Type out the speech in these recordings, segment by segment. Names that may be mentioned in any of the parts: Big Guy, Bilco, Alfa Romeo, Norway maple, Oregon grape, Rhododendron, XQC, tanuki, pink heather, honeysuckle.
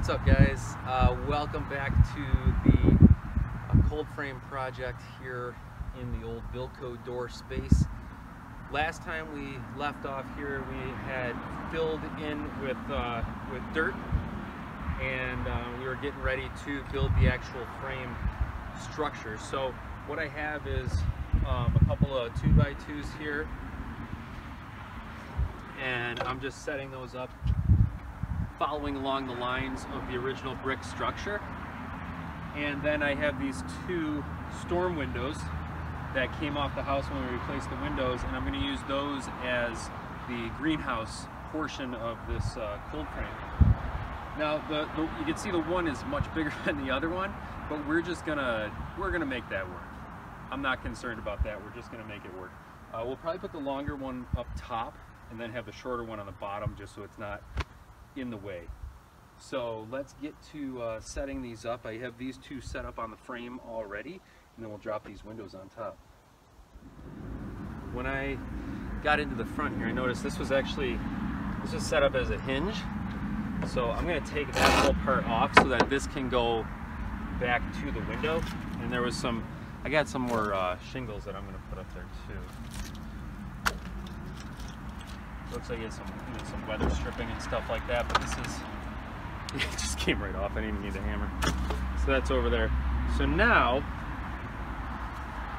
What's up, guys? Welcome back to the cold frame project here in the old Bilco door space. Last time we left off here, we had filled in with dirt, and we were getting ready to build the actual frame structure. So what I have is a couple of 2x2s here, and I'm just setting those up, following along the lines of the original brick structure. And then I have these two storm windows that came off the house when we replaced the windows, and I'm going to use those as the greenhouse portion of this cold frame. Now you can see the one is much bigger than the other one, but we're gonna make that work. I'm not concerned about that. We're just gonna make it work. We'll probably put the longer one up top and then have the shorter one on the bottom, just so it's not in the way. So let's get to setting these up. I have these two set up on the frame already, and then we'll drop these windows on top. When I got into the front here, I noticed this was set up as a hinge, so I'm going to take that whole part off so that this can go back to the window. And there was I got some more shingles that I'm going to put up there too. Looks like it's some weather stripping and stuff like that, but it just came right off. I didn't even need a hammer. So that's over there. So now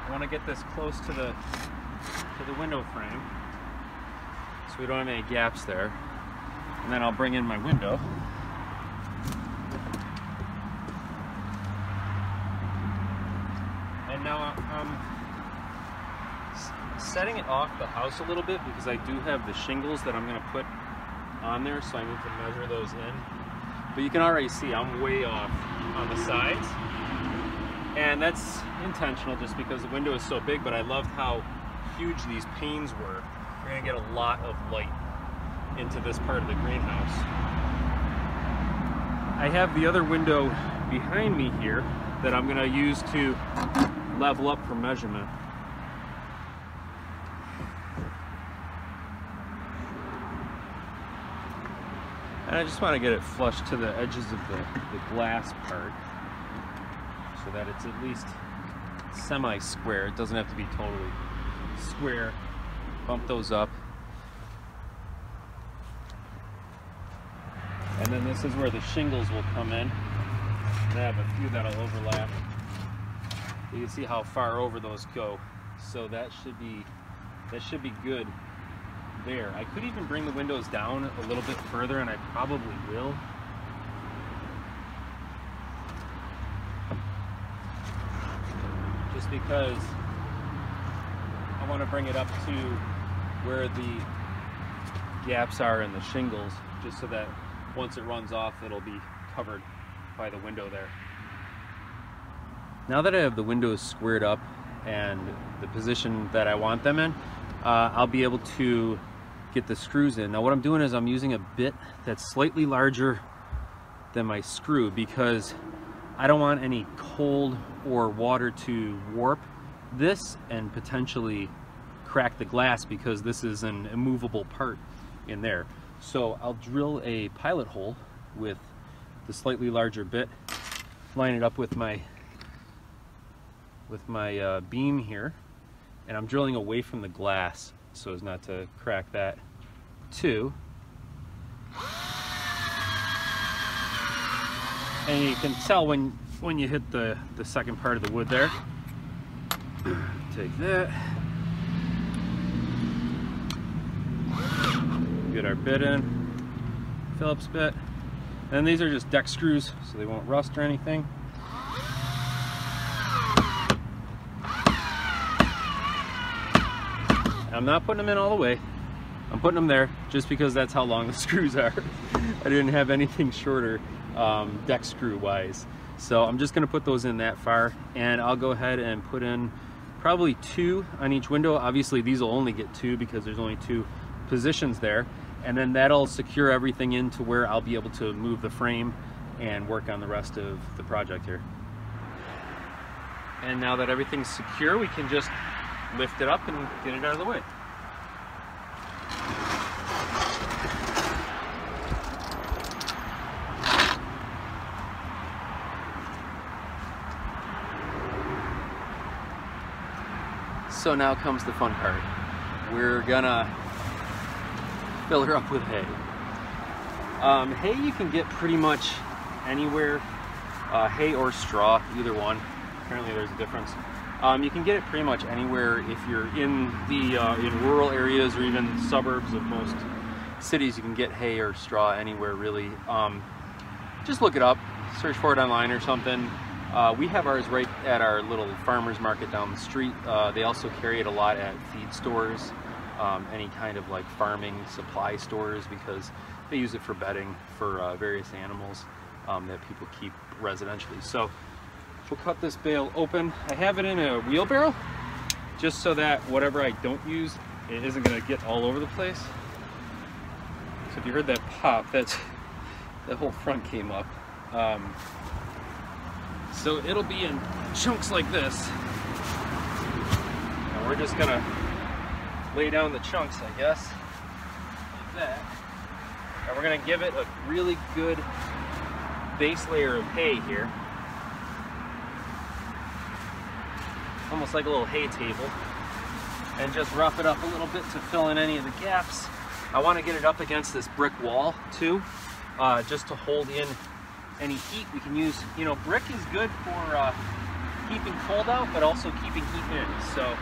I want to get this close to the window frame, so we don't have any gaps there. And then I'll bring in my window. And now I'm setting it off the house a little bit, because I do have the shingles that I'm going to put on there, so I need to measure those in. But you can already see I'm way off on the sides, and that's intentional just because the window is so big. But I loved how huge these panes were. We're going to get a lot of light into this part of the greenhouse. I have the other window behind me here that I'm going to use to level up for measurement. And I just want to get it flush to the edges of the glass part, so that it's at least semi-square. It doesn't have to be totally square. Bump those up. And then this is where the shingles will come in. And I have a few that'll overlap. You can see how far over those go. So that should be good. There. I could even bring the windows down a little bit further, and I probably will. Just because I want to bring it up to where the gaps are in the shingles, just so that once it runs off, it'll be covered by the window there. Now that I have the windows squared up and the position that I want them in, I'll be able to get the screws in. Now what I'm doing is I'm using a bit that's slightly larger than my screw, because I don't want any cold or water to warp this and potentially crack the glass, because this is an immovable part in there. So I'll drill a pilot hole with the slightly larger bit, line it up with my beam here, and I'm drilling away from the glass so as not to crack that too. And you can tell when you hit the second part of the wood there. Take that. Get our bit in, Phillips bit. And these are just deck screws, so they won't rust or anything. I'm not putting them in all the way. I'm putting them there just because that's how long the screws are. I didn't have anything shorter deck screw wise. So I'm just gonna put those in that far, and I'll go ahead and put in probably two on each window. Obviously these will only get two because there's only two positions there. And then that'll secure everything into where I'll be able to move the frame and work on the rest of the project here. And now that everything's secure, we can just lift it up and get it out of the way. So now comes the fun part. We're gonna fill her up with hay. Hay you can get pretty much anywhere, hay or straw, either one. Apparently there's a difference. You can get it pretty much anywhere if you're in the in rural areas or even suburbs of most cities. You can get hay or straw anywhere really. Just look it up, search for it online or something. We have ours right at our little farmers market down the street. They also carry it a lot at feed stores, any kind of like farming supply stores, because they use it for bedding for various animals that people keep residentially. So we'll cut this bale open. I have it in a wheelbarrow just so that whatever I don't use, it isn't going to get all over the place. So if you heard that pop, that's the whole front came up. So it'll be in chunks like this. And we're just gonna lay down the chunks, I guess, like that. And we're gonna give it a really good base layer of hay here. Almost like a little hay table. And just rough it up a little bit to fill in any of the gaps. I wanna get it up against this brick wall too, just to hold in any heat we can use. You know, brick is good for keeping cold out, but also keeping heat in. So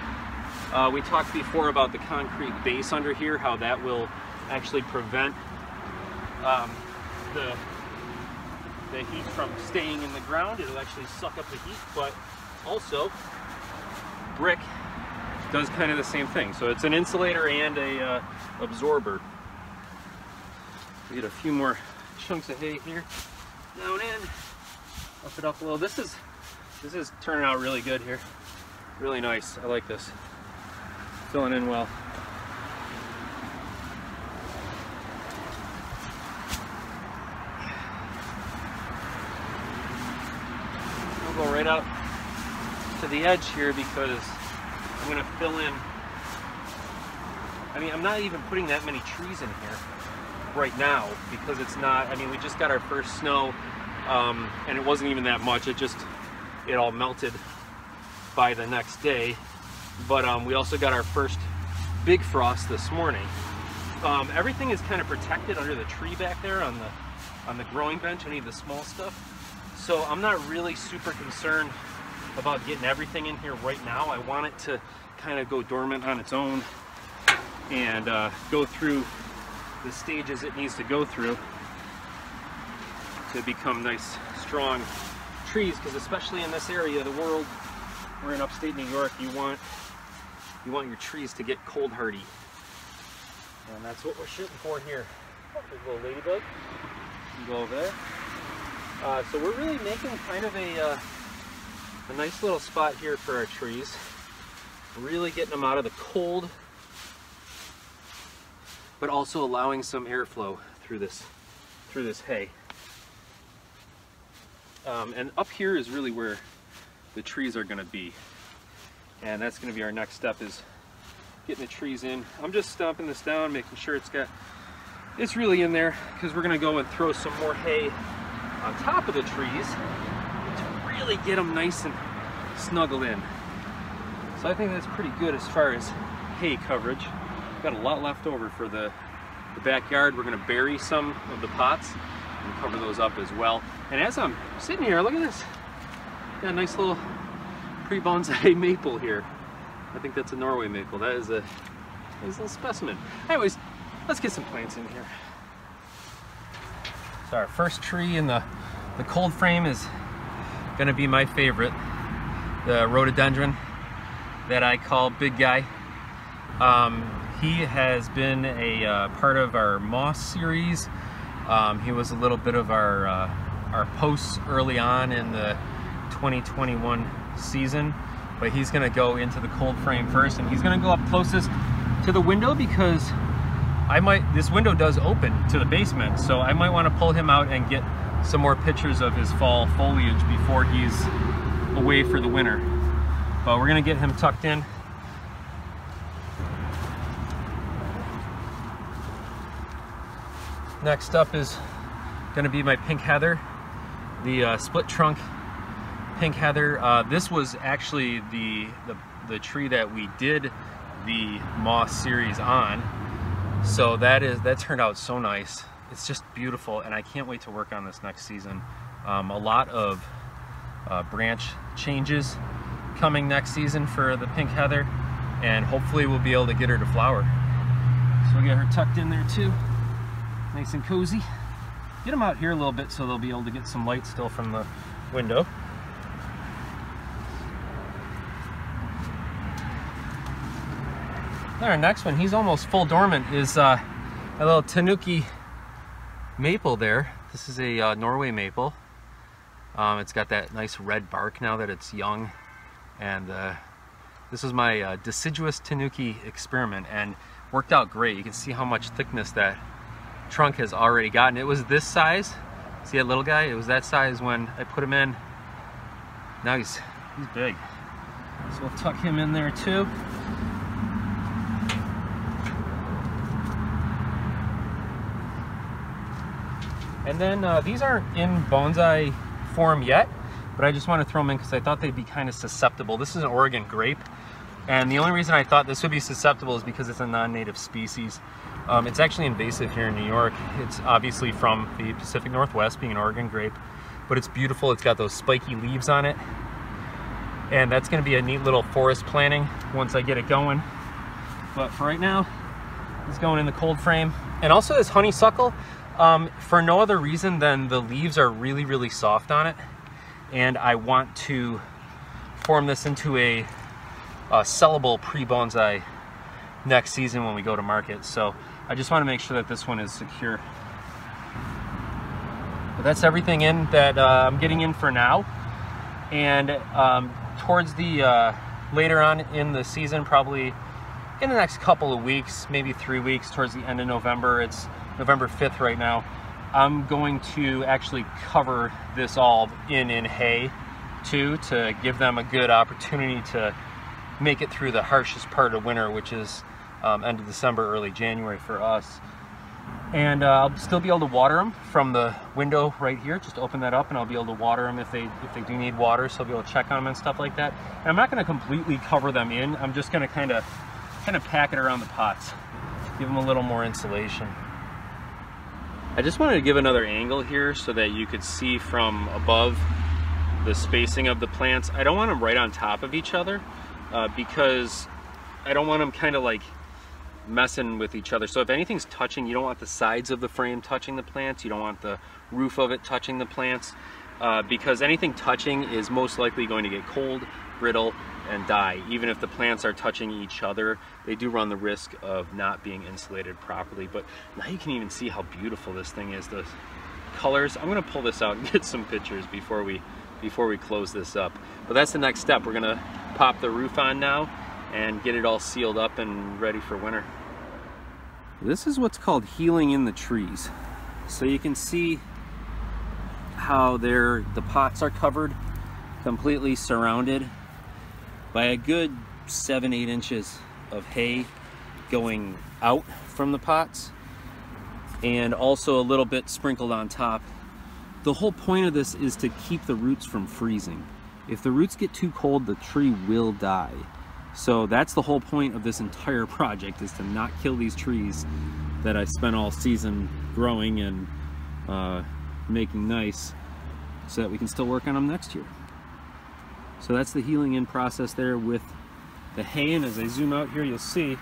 we talked before about the concrete base under here, how that will actually prevent the heat from staying in the ground. It'll actually suck up the heat, but also brick does kind of the same thing. So it's an insulator and a absorber. We get a few more chunks of hay here. Down in, up it up a little. This is turning out really good here. Really nice. I like this. Filling in well. We'll go right out to the edge here because I'm gonna fill in. I mean, I'm not even putting that many trees in here right now because it's not, I mean, we just got our first snow and it wasn't even that much. It all melted by the next day, but we also got our first big frost this morning. Everything is kind of protected under the tree back there on the growing bench, any of the small stuff. So I'm not really super concerned about getting everything in here right now. I want it to kind of go dormant on its own and go through the stages it needs to go through to become nice strong trees, because especially in this area of the world, we're in upstate New York, you want your trees to get cold hardy, and that's what we're shooting for here. Oh, there's a little ladybug. You can go over there. So we're really making kind of a nice little spot here for our trees, really getting them out of the cold, but also allowing some airflow through this hay. And up here is really where the trees are gonna be. And that's gonna be our next step, is getting the trees in. I'm just stomping this down, making sure it's really in there, because we're gonna go and throw some more hay on top of the trees to really get them nice and snuggled in. So I think that's pretty good as far as hay coverage. Got a lot left over for the backyard. We're gonna bury some of the pots and cover those up as well. And as I'm sitting here, look at this. Got a nice little pre-bonsai maple here. I think that's a Norway maple. That is a nice little specimen. Anyways, let's get some plants in here. So our first tree in the cold frame is gonna be my favorite, the rhododendron that I call Big Guy. He has been a part of our moss series. He was a little bit of our posts early on in the 2021 season, but he's gonna go into the cold frame first, and he's gonna go up closest to the window because this window does open to the basement, so I might wanna pull him out and get some more pictures of his fall foliage before he's away for the winter. But we're gonna get him tucked in. Next up is going to be my pink heather, the split trunk pink heather. This was actually the the tree that we did the moss series on. So that turned out so nice. It's just beautiful, and I can't wait to work on this next season. A lot of branch changes coming next season for the pink heather, and hopefully we'll be able to get her to flower. So we got her tucked in there too, nice and cozy. Get them out here a little bit so they'll be able to get some light still from the window. Our next one, he's almost full dormant, is a little tanuki maple there. This is a Norway maple. It's got that nice red bark now that it's young, and this is my deciduous tanuki experiment, and worked out great. You can see how much thickness that trunk has already gotten. It was this size. See that little guy? It was that size when I put him in. Now he's big. So we'll tuck him in there too. And then these aren't in bonsai form yet, but I just want to throw them in because I thought they'd be kind of susceptible. This is an Oregon grape, and the only reason I thought this would be susceptible is because it's a non-native species. It's actually invasive here in New York. It's obviously from the Pacific Northwest, being an Oregon grape, but it's beautiful. It's got those spiky leaves on it, and that's going to be a neat little forest planting once I get it going. But for right now, it's going in the cold frame. And also this honeysuckle, for no other reason than the leaves are really, really soft on it, and I want to form this into a sellable pre-bonsai next season when we go to market. So I just want to make sure that this one is secure. But that's everything in that I'm getting in for now, and towards the later on in the season, probably in the next couple of weeks, maybe 3 weeks, towards the end of November. It's November 5th right now. I'm going to actually cover this all in hay too, to give them a good opportunity to make it through the harshest part of winter, which is end of December, early January for us. And I'll still be able to water them from the window right here. Just open that up and I'll be able to water them if they do need water, so I'll be able to check on them and stuff like that. And I'm not going to completely cover them in. I'm just going to kind of pack it around the pots, give them a little more insulation. I just wanted to give another angle here so that you could see from above the spacing of the plants. I don't want them right on top of each other because I don't want them kind of like messing with each other. So if anything's touching, you don't want the sides of the frame touching the plants. You don't want the roof of it touching the plants because anything touching is most likely going to get cold, brittle, and die. Even if the plants are touching each other, they do run the risk of not being insulated properly. But now you can even see how beautiful this thing is, the colors. I'm gonna pull this out and get some pictures before we close this up. But that's the next step. We're gonna pop the roof on now and get it all sealed up and ready for winter. This is what's called healing in the trees. So you can see how the pots are covered, completely surrounded by a good 7-8 inches of hay going out from the pots, and also a little bit sprinkled on top. The whole point of this is to keep the roots from freezing. If the roots get too cold, the tree will die. So that's the whole point of this entire project, is to not kill these trees that I spent all season growing and making nice, so that we can still work on them next year. So that's the healing in process there with the hay, and as I zoom out here, you'll see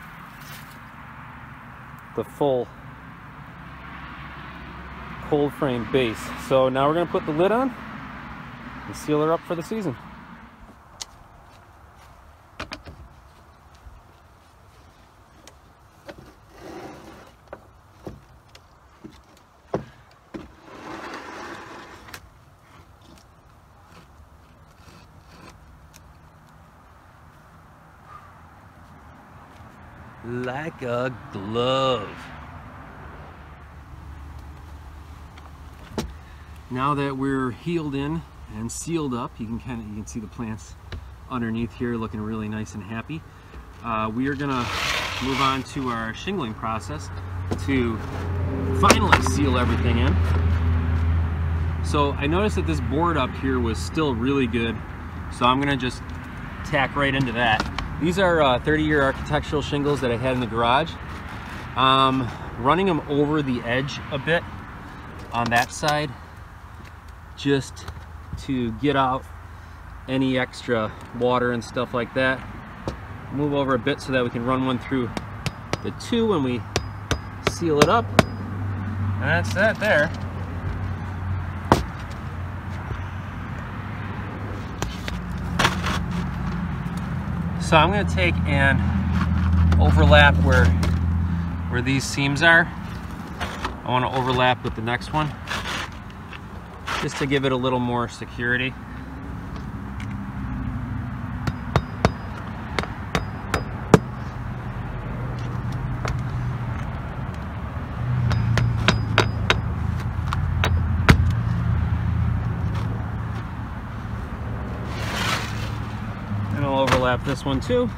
the full cold frame base. So now we're gonna put the lid on and seal her up for the season. Like a glove. Now that we're healed in and sealed up, you can see the plants underneath here looking really nice and happy. We are gonna move on to our shingling process to finally seal everything in. So I noticed that this board up here was still really good, so I'm gonna just tack right into that. These are 30-year architectural shingles that I had in the garage. Running them over the edge a bit on that side just to get out any extra water and stuff like that. Move over a bit so that we can run one through the two when we seal it up. And that's that there. So I'm going to take and overlap where these seams are. I want to overlap with the next one just to give it a little more security. This one too,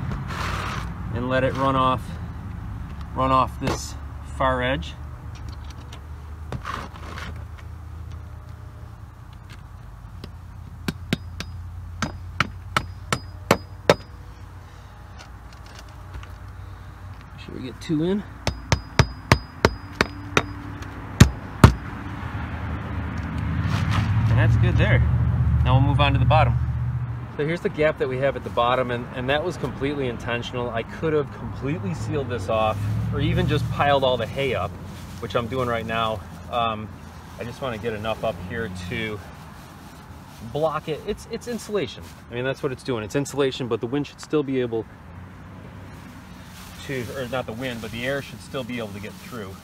and let it run off this far edge. Should we get two in? And that's good there. Now we'll move on to the bottom. So here's the gap that we have at the bottom, and that was completely intentional. I could have completely sealed this off or even just piled all the hay up, which I'm doing right now. I just want to get enough up here to block it. It's insulation. I mean, that's what it's doing. It's insulation, but the wind should still be able to, or not the wind, but the air should still be able to get through.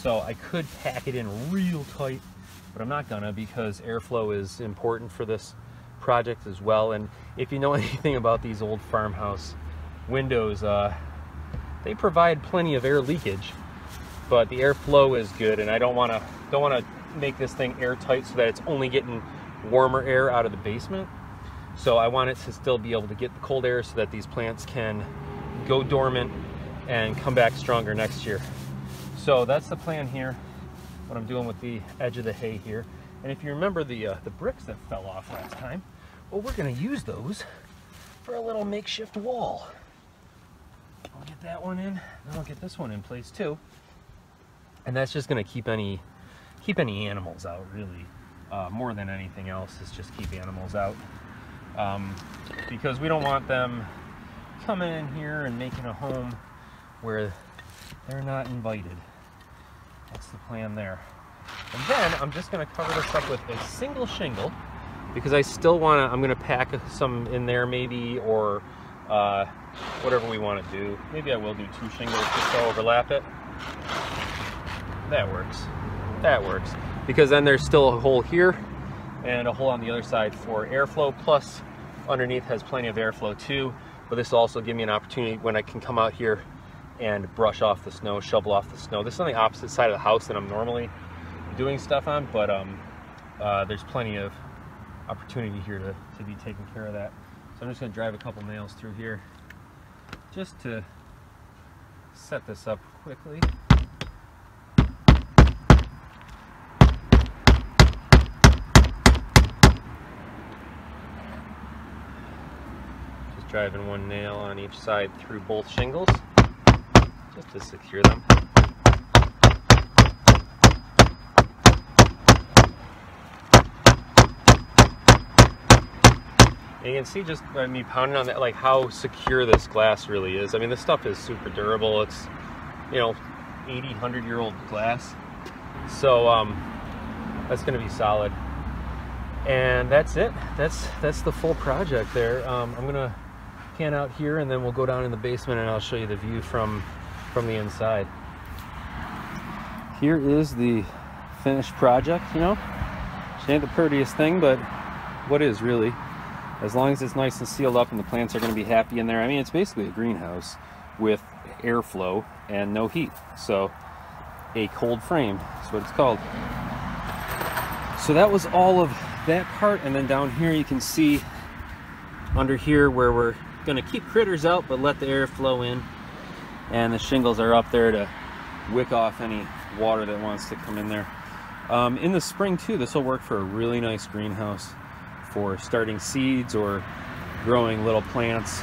So I could pack it in real tight, but I'm not gonna, because airflow is important for this project as well. And if you know anything about these old farmhouse windows, they provide plenty of air leakage, but the airflow is good, and I don't want to make this thing airtight so that it's only getting warmer air out of the basement. So I want it to still be able to get the cold air so that these plants can go dormant and come back stronger next year. So that's the plan here, what I'm doing with the edge of the hay here. And if you remember the bricks that fell off last time, well, we're going to use those for a little makeshift wall. I'll get that one in, and I'll get this one in place too. And that's just going to keep any animals out, really. More than anything else, is just keep animals out, because we don't want them coming in here and making a home where they're not invited. That's the plan there. And then I'm just going to cover this up with a single shingle, because I still want to, I'm going to pack some in there maybe, or whatever we want to do. Maybe I will do two shingles just to overlap it. That works. That works. Because then there's still a hole here and a hole on the other side for airflow. Plus underneath has plenty of airflow too. But this will also give me an opportunity when I can come out here and brush off the snow, shovel off the snow. This is on the opposite side of the house that I'm normally doing stuff on, but there's plenty of opportunity here to be taking care of that. So I'm just going to drive a couple nails through here just to set this up quickly. Just driving one nail on each side through both shingles just to secure them. You can see just by me pounding on that, like, how secure this glass really is. I mean, this stuff is super durable. It's, you know, 80, 100-year-old glass. So that's going to be solid. And that's it. That's the full project there. I'm going to pan out here, and then we'll go down in the basement, and I'll show you the view from the inside. Here is the finished project, you know. It ain't the prettiest thing, but what is, really? As long as it's nice and sealed up and the plants are going to be happy in there. I mean, it's basically a greenhouse with airflow and no heat. So a cold frame is what it's called. So that was all of that part. And then down here you can see under here where we're going to keep critters out but let the air flow in. And the shingles are up there to wick off any water that wants to come in there. In the spring too, this will work for a really nice greenhouse for starting seeds or growing little plants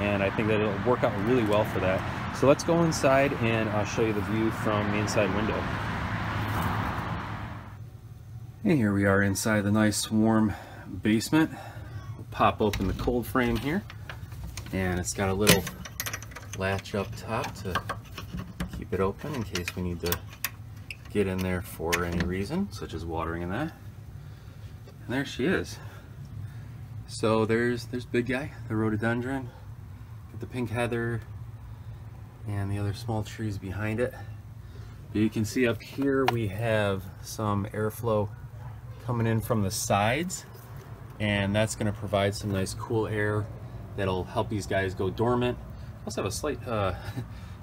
and I think that it'll work out really well for that. So let's go inside and I'll show you the view from the inside window. And here we are inside the nice warm basement. We'll pop open the cold frame here, and it's got a little latch up top to keep it open in case we need to get in there for any reason, such as watering and that. And there she is. So there's Big Guy, the rhododendron, the pink heather, and the other small trees behind it. But you can see up here we have some airflow coming in from the sides, and that's going to provide some nice cool air that'll help these guys go dormant. Also have a slight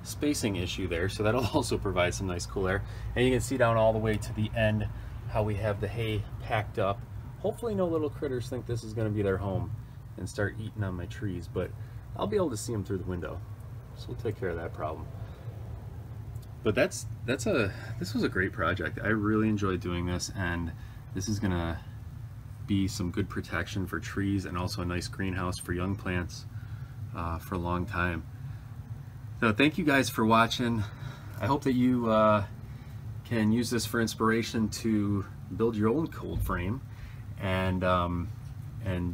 spacing issue there, so that'll also provide some nice cool air. And you can see down all the way to the end how we have the hay packed up. Hopefully no little critters think this is going to be their home and start eating on my trees, but I'll be able to see them through the window, so we'll take care of that problem. But this was a great project. I really enjoyed doing this, and this is gonna be some good protection for trees and also a nice greenhouse for young plants for a long time. So thank you guys for watching. I hope that you can use this for inspiration to build your own cold frame and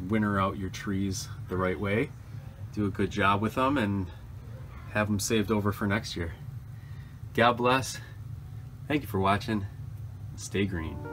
winter out your trees the right way, do a good job with them, and have them saved over for next year. God bless. Thank you for watching. Stay green.